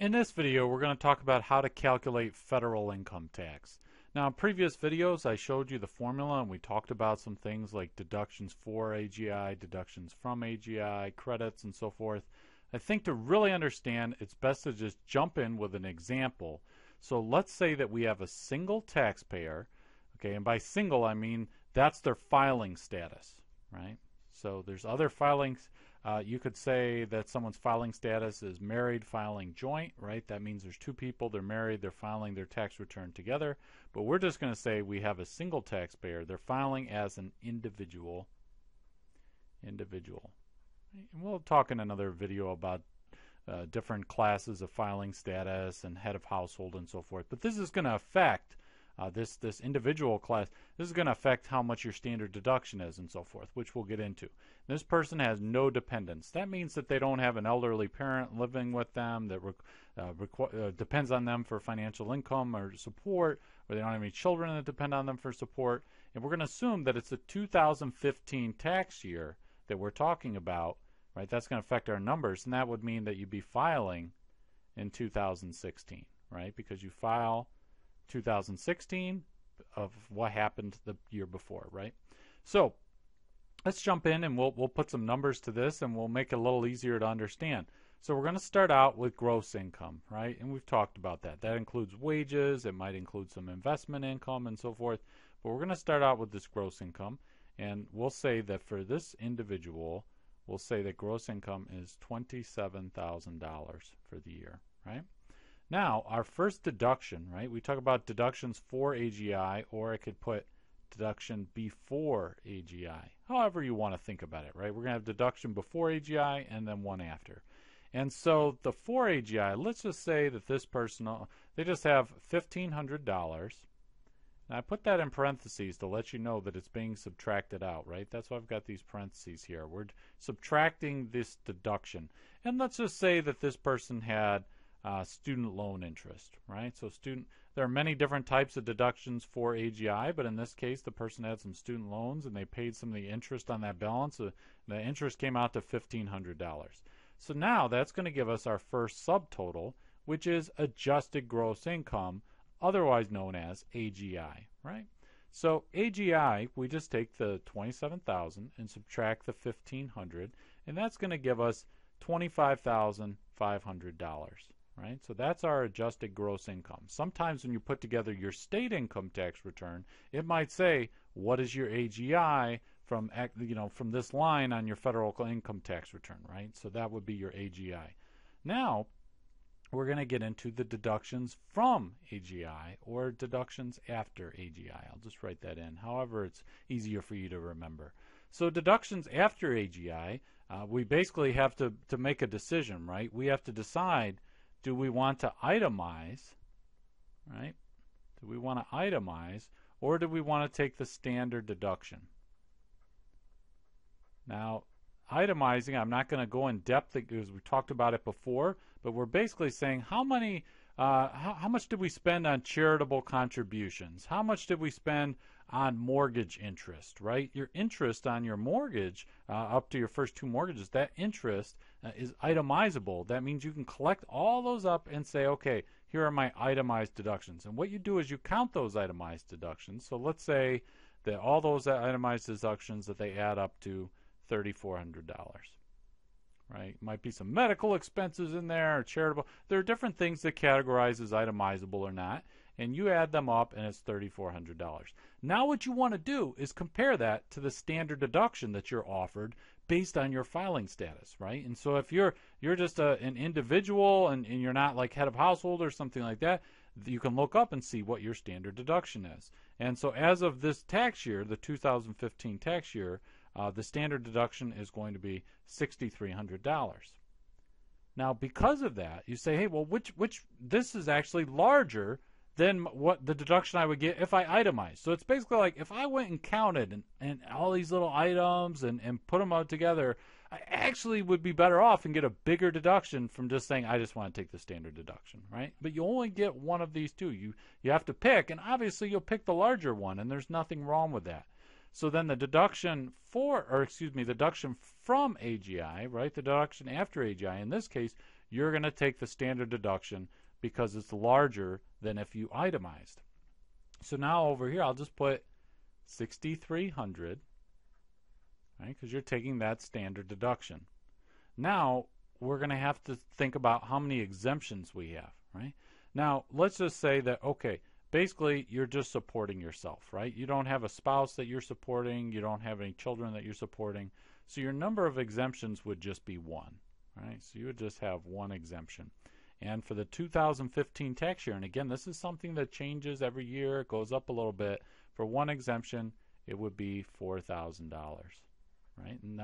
In this video, we're going to talk about how to calculate federal income tax. Now, in previous videos, I showed you the formula and we talked about some things like deductions for AGI, deductions from AGI, credits, and so forth. I think to really understand, it's best to just jump in with an example. So let's say that we have a single taxpayer, okay, and by single, I mean that's their filing status, right? So there's other filings. You could say that someone's filing status is married, filing joint, right? That means there's two people, they're married, they're filing their tax return together. But we're just going to say we have a single taxpayer. They're filing as an individual. And we'll talk in another video about different classes of filing status and head of household and so forth. But this is going to affect this individual class, this is going to affect how much your standard deduction is and so forth, which we'll get into. This person has no dependents. That means that they don't have an elderly parent living with them that depends on them for financial income or support, or they don't have any children that depend on them for support. And we're going to assume that it's the 2015 tax year that we're talking about, right? That's going to affect our numbers, and that would mean that you'd be filing in 2016, right? Because you file 2016 of what happened the year before, right? So let's jump in and we'll put some numbers to this and we'll make it a little easier to understand. So we're going to start out with gross income, right? And we've talked about that. That includes wages, it might include some investment income and so forth, but we're going to start out with this gross income, and we'll say that for this individual, we'll say that gross income is $27,000 for the year, right? Now, our first deduction, right? We talk about deductions for AGI, or I could put deduction before AGI. However you want to think about it, right? We're going to have deduction before AGI and then one after. And so the for AGI, let's just say that this person, they just have $1,500. Now, I put that in parentheses to let you know that it's being subtracted out, right? That's why I've got these parentheses here. We're subtracting this deduction. And let's just say that this person had student loan interest, right? So there are many different types of deductions for AGI, but in this case, the person had some student loans and they paid some of the interest on that balance. The interest came out to $1,500. So now that's going to give us our first subtotal, which is adjusted gross income, otherwise known as AGI, right? So AGI, we just take the 27,000 and subtract the 1,500, and that's going to give us $25,500. Right? So that's our adjusted gross income. Sometimes when you put together your state income tax return, it might say, what is your AGI from, you know, from this line on your federal income tax return, right? So that would be your AGI. Now, we're going to get into the deductions from AGI or deductions after AGI. I'll just write that in, however it's easier for you to remember. So deductions after AGI, we basically have to make a decision, right? We have to decide, do we want to itemize, right? Do we want to itemize, or do we want to take the standard deduction? Now, itemizing, I'm not going to go in depth because we talked about it before, but we're basically saying how much did we spend on charitable contributions? How much did we spend on mortgage interest, right? Your interest on your mortgage, up to your first two mortgages, that interest is itemizable. That means you can collect all those up and say, okay, here are my itemized deductions. And what you do is you count those itemized deductions. So let's say that all those itemized deductions, that they add up to $3,400, right? Might be some medical expenses in there or charitable. There are different things that categorize as itemizable or not. And you add them up and it's $3,400. Now what you want to do is compare that to the standard deduction that you're offered based on your filing status, right? And so if you're just an individual and you're not like head of household or something like that, you can look up and see what your standard deduction is. And so as of this tax year, the 2015 tax year, the standard deduction is going to be $6,300. Now because of that, you say, hey, well, which this is actually larger than what the deduction I would get if I itemized. So it's basically like if I went and counted and all these little items and put them all together, I actually would be better off and get a bigger deduction from just saying, I just want to take the standard deduction, right? But you only get one of these two. You have to pick, and obviously you'll pick the larger one, and there's nothing wrong with that. So then the deduction from AGI, right, the deduction after AGI, in this case, you're going to take the standard deduction because it's larger than if you itemized. So now over here, I'll just put 6,300, right? Because you're taking that standard deduction. Now we're going to have to think about how many exemptions we have, right? Now let's just say that, okay, basically you're just supporting yourself, right? You don't have a spouse that you're supporting, you don't have any children that you're supporting, so your number of exemptions would just be one, right? So you would just have one exemption. And for the 2015 tax year, and again, this is something that changes every year, it goes up a little bit, for one exemption, it would be $4,000, right? And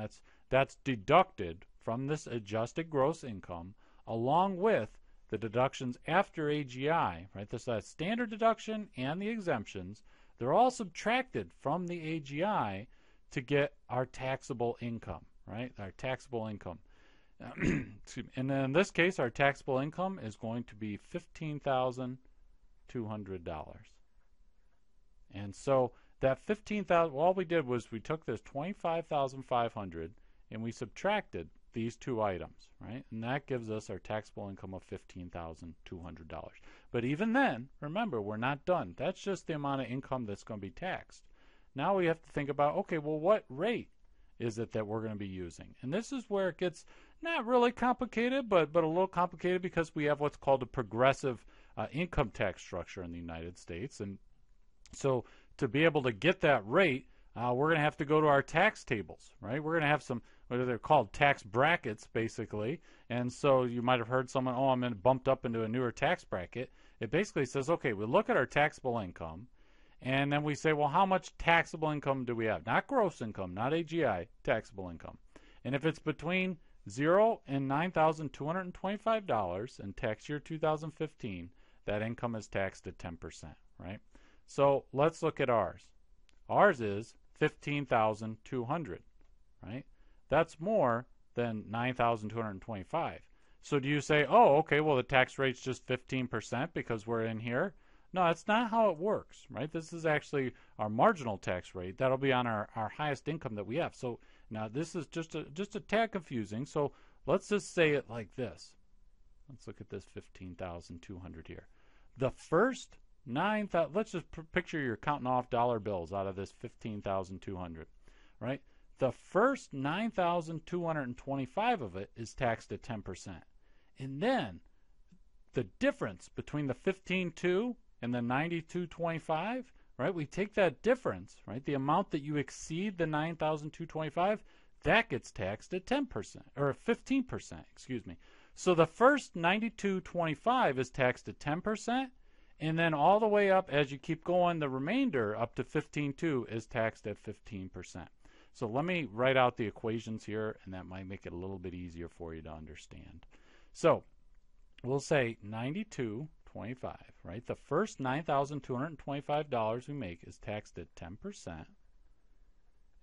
that's deducted from this adjusted gross income along with the deductions after AGI, right? This standard deduction and the exemptions, they're all subtracted from the AGI to get our taxable income, right? Our taxable income. And then in this case, our taxable income is going to be $15,200. And so that $15,000, well, all we did was we took this $25,500 and we subtracted these two items, right? And that gives us our taxable income of $15,200. But even then, remember, we're not done. That's just the amount of income that's going to be taxed. Now we have to think about, okay, well, what rate is it that we're going to be using? And this is where it gets not really complicated, but a little complicated, because we have what's called a progressive income tax structure in the United States. And so to be able to get that rate, we're going to have to go to our tax tables, right? We're going to have some, what are they called, tax brackets, basically. And so you might have heard someone, oh, I'm bumped up into a newer tax bracket. It basically says, okay, we look at our taxable income, and then we say, well, how much taxable income do we have? Not gross income, not AGI, taxable income. And if it's between $0 and $9,225 in tax year 2015, that income is taxed at 10%, right? So let's look at ours. Ours is $15,200, right? That's more than $9,225. So do you say, oh, okay, well, the tax rate's just 15% because we're in here? No, that's not how it works, right? This is actually our marginal tax rate. That'll be on our highest income that we have. So now this is just a tad confusing. So let's just say it like this. Let's look at this $15,200 here. The first let's just picture you're counting off dollar bills out of this $15,200, right? The first $9,225 of it is taxed at 10%. And then the difference between the $15,200 and the $92.25, right? We take that difference, right? The amount that you exceed the $9,225, that gets taxed at 10% or 15%, excuse me. So the first $92.25 is taxed at 10%. And then all the way up, as you keep going, the remainder up to $15,200 is taxed at 15%. So let me write out the equations here, and that might make it a little bit easier for you to understand. So we'll say $92.25, right? The first $9,225 we make is taxed at 10%,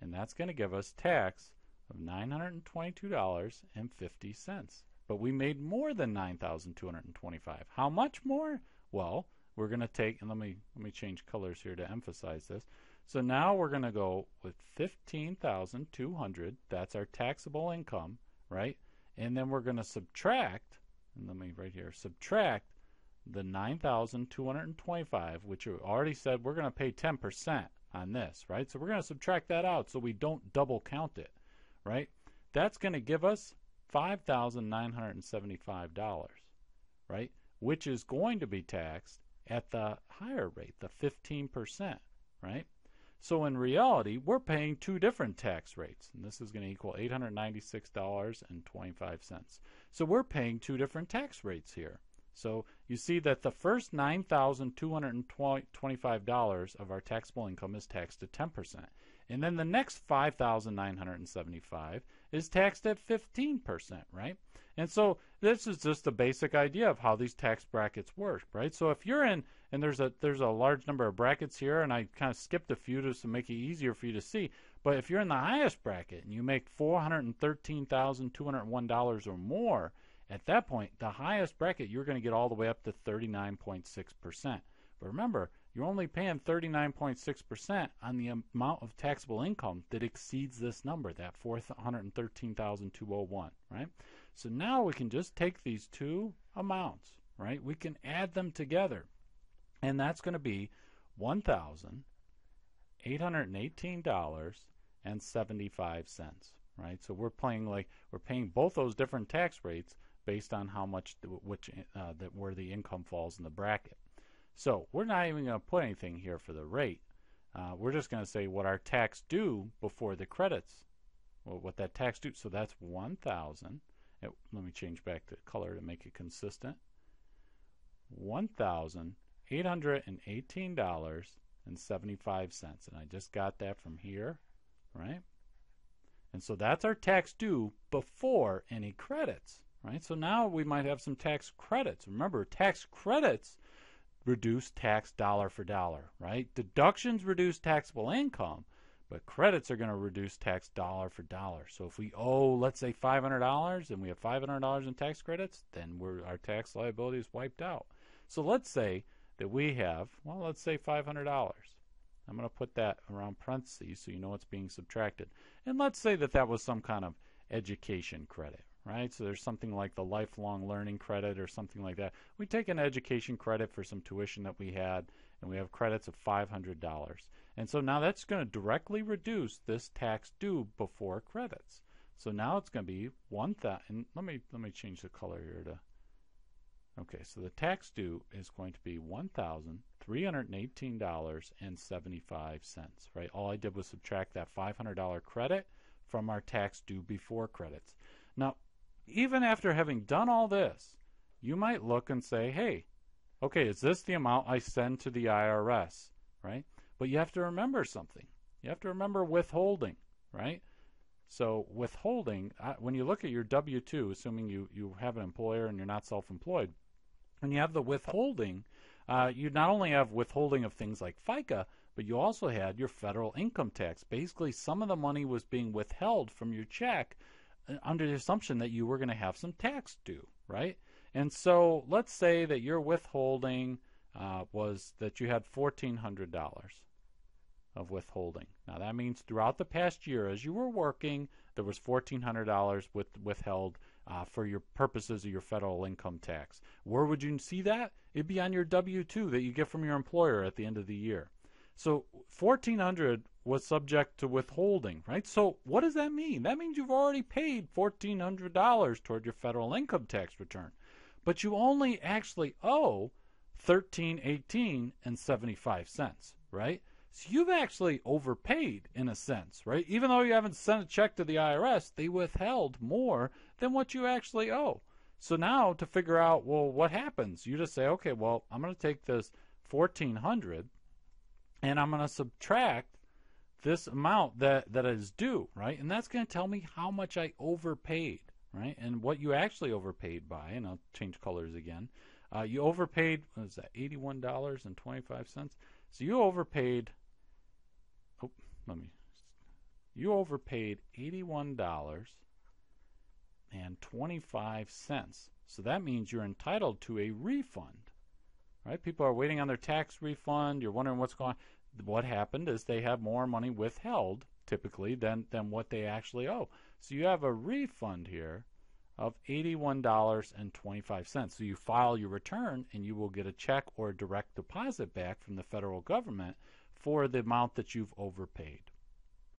and that's going to give us tax of $922.50. But we made more than $9,225. How much more? Well, we're going to take, and let me change colors here to emphasize this. So now we're going to go with $15,200. That's our taxable income, right? And then we're going to subtract, and let me right here, subtract the $9,225, which you already said we're going to pay 10% on this, right? So we're going to subtract that out so we don't double count it, right? That's going to give us $5,975, right? Which is going to be taxed at the higher rate, the 15%, right? So in reality, we're paying two different tax rates, and this is going to equal $896.25. So we're paying two different tax rates here. So you see that the first $9,225 of our taxable income is taxed at 10%, and then the next $5,975 is taxed at 15%, right? And so this is just the basic idea of how these tax brackets work, right? So if you're in, and there's a large number of brackets here, and I kind of skipped a few just to make it easier for you to see, but if you're in the highest bracket and you make $413,201 or more, at that point, the highest bracket, you're going to get all the way up to 39.6%. But remember, you're only paying 39.6% on the amount of taxable income that exceeds this number, that $413,201, right? So now we can just take these two amounts, right? We can add them together, and that's going to be $1,818.75, right? So we're paying both those different tax rates based on how much where the income falls in the bracket. So we're not even going to put anything here for the rate. We're just going to say what our tax due before the credits, what that tax due. So that's 1,000. Let me change back the color to make it consistent. $1,818.75, and I just got that from here, right? And so that's our tax due before any credits, right? So now we might have some tax credits. Remember, tax credits reduce tax dollar for dollar, right? Deductions reduce taxable income, but credits are going to reduce tax dollar for dollar. So if we owe, let's say, $500 and we have $500 in tax credits, then our tax liability is wiped out. So let's say that we have, well, let's say $500. I'm going to put that around parentheses so you know it's being subtracted. And let's say that that was some kind of education credit, right? So there's something like the lifelong learning credit or something like that. We take an education credit for some tuition that we had, and we have credits of $500. And so now that's going to directly reduce this tax due before credits. So now it's going to be $1,000. Let me change the color here to. Okay, so the tax due is going to be $1,318.75, right? All I did was subtract that $500 credit from our tax due before credits. Now, even after having done all this, you might look and say, hey, okay, is this the amount I send to the IRS, right? But you have to remember something. You have to remember withholding, right? So withholding, when you look at your W-2, assuming you have an employer and you're not self-employed, and you have the withholding, you not only have withholding of things like FICA, but you also had your federal income tax. Basically, some of the money was being withheld from your check under the assumption that you were going to have some tax due, right? And so let's say that your withholding was that you had $1,400. Of withholding. Now that means throughout the past year as you were working, there was $1,400 withheld for your purposes of your federal income tax. Where would you see that? It'd be on your W-2 that you get from your employer at the end of the year. So $1,400 was subject to withholding, right? So what does that mean? That means you've already paid $1,400 toward your federal income tax return, but you only actually owe $13.18.75, right? So you've actually overpaid in a sense, right? Even though you haven't sent a check to the IRS, they withheld more than what you actually owe. So now to figure out, well, what happens? You just say, okay, well, I'm going to take this $1,400 and I'm going to subtract this amount that is due, right? And that's going to tell me how much I overpaid, right? And what you actually overpaid by, and I'll change colors again. You overpaid, what is that, $81.25? So you overpaid. You overpaid $81.25. So that means you're entitled to a refund, right? People are waiting on their tax refund. You're wondering what's going on. What happened is they have more money withheld typically than what they actually owe. So you have a refund here of $81.25. So you file your return and you will get a check or a direct deposit back from the federal government for the amount that you've overpaid.